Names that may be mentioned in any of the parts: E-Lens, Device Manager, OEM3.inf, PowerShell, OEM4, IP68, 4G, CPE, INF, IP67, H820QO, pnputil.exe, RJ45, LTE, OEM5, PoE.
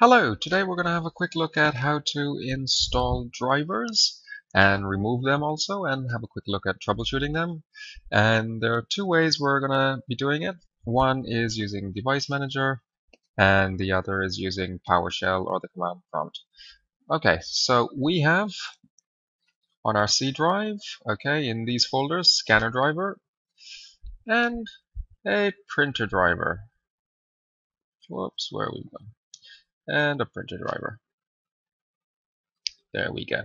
Hello, today we're going to have a quick look at how to install drivers and remove them also, and have a quick look at troubleshooting them. And there are two ways we're going to be doing it. One is using Device Manager and the other is using PowerShell or the command prompt. Okay, so we have on our C drive, okay, in these folders, scanner driver and a printer driver. Whoops, where are we going? And a printer driver. There we go.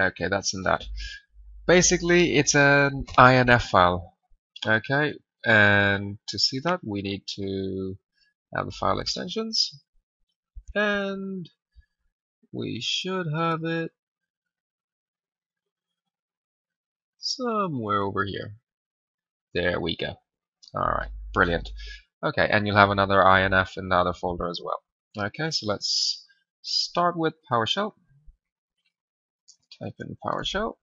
Okay, that's in that. Basically, it's an INF file. Okay, and to see that, we need to have the file extensions. And we should have it somewhere over here. There we go. Alright, brilliant. Okay, and you'll have another INF in the other folder as well. Okay, so let's start with PowerShell. Type in PowerShell.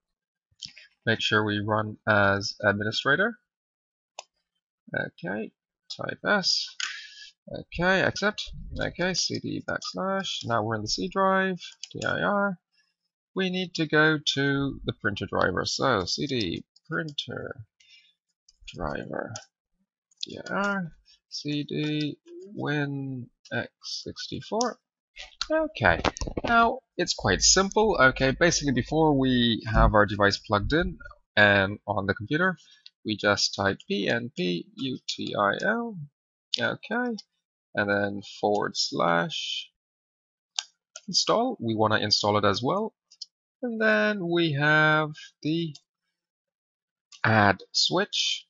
Make sure we run as administrator. Okay, type S. Okay, accept. Okay, cd \. Now we're in the C drive, dir. We need to go to the printer driver. So cd printer driver dir cd win x64. Okay, now it's quite simple. Okay, basically before we have our device plugged in and on the computer, we just type pnputil, okay, and then / install. We want to install it as well. And then we have the add switch,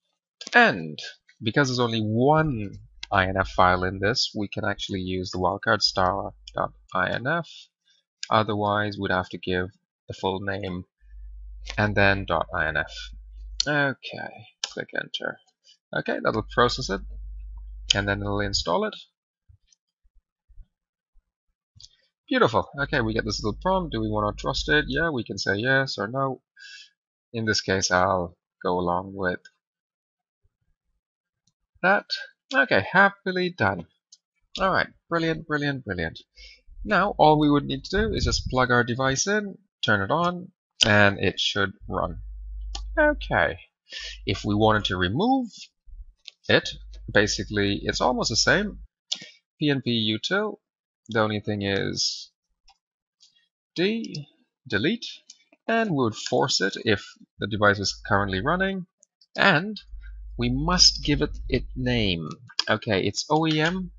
and because there's only one INF file in this, we can actually use the wildcard star.inf. Otherwise, we'd have to give the full name and then .inf. Okay, click enter. Okay, that'll process it and then it'll install it. Beautiful. Okay, we get this little prompt. Do we want to trust it? Yeah, we can say yes or no. In this case, I'll go along with that. Okay, happily done. Alright, brilliant, brilliant, brilliant. Now all we would need to do is just plug our device in, turn it on, and it should run. Okay, if we wanted to remove it, basically it's almost the same. pnputil, the only thing is delete, and we would force it if the device is currently running, and we must give it its name. Okay, it's OEM3.inf.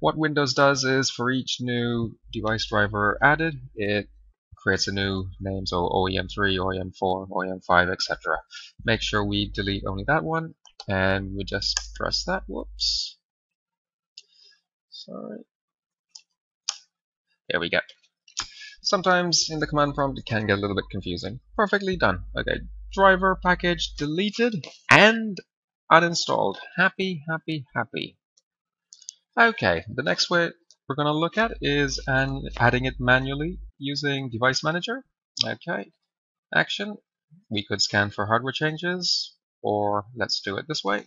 What Windows does is for each new device driver added, it creates a new name, so OEM3, OEM4, OEM5, etc. Make sure we delete only that one, and we just press that. Whoops. Sorry. There we go. Sometimes in the command prompt it can get a little bit confusing. Perfectly done. Okay, driver package deleted and uninstalled. Happy, happy, happy. Okay, the next way we're going to look at is adding it manually using Device Manager. Okay, action. We could scan for hardware changes, or let's do it this way.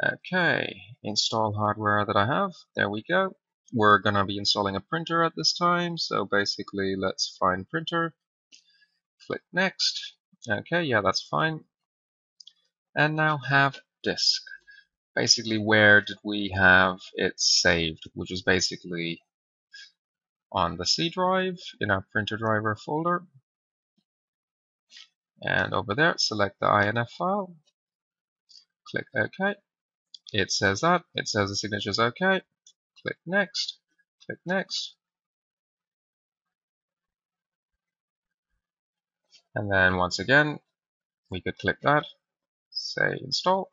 Okay, install hardware that I have. There we go. We're going to be installing a printer at this time, so basically let's find printer, click next. Okay, yeah, that's fine. And now have disk. Basically, where did we have it saved, which is basically on the C drive in our printer driver folder. And over there, select the INF file, click OK. It says that, it says the signature is OK. Click next, click next. And then once again, we could click that, say install.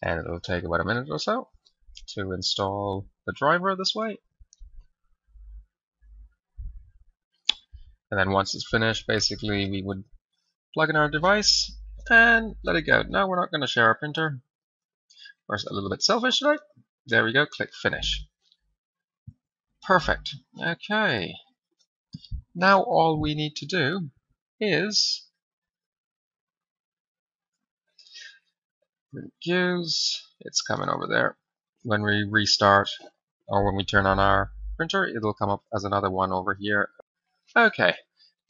And it'll take about a minute or so to install the driver this way. And then once it's finished, basically we would plug in our device and let it go. No, we're not going to share our printer. We're a little bit selfish today. There we go. Click finish. Perfect. Okay. Now all we need to do is use, it's coming over there. When we restart or when we turn on our printer, it'll come up as another one over here. Okay,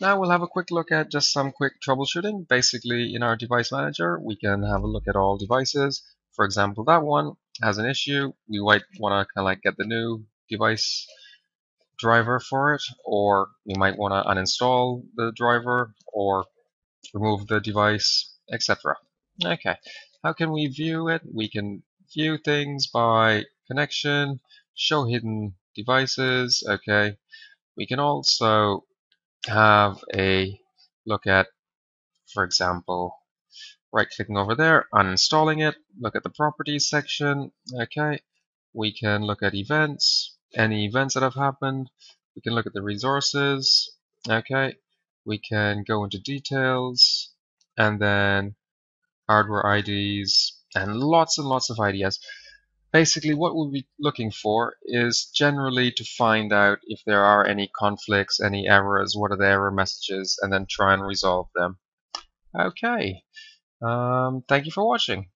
now we'll have a quick look at just some quick troubleshooting. Basically, in our device manager, we can have a look at all devices. For example, that one has an issue. We might want to kind of like get the new device driver for it, or you might want to uninstall the driver or remove the device, etc. Okay, how can we view it? We can view things by connection, show hidden devices. Okay, we can also have a look at, for example, right clicking over there, uninstalling it, look at the properties section. Okay, we can look at events, any events that have happened. We can look at the resources. Okay, we can go into details and then hardware IDs and lots of IDs. Basically, what we'll be looking for is generally to find out if there are any conflicts, any errors, what are the error messages, and then try and resolve them. Okay, thank you for watching.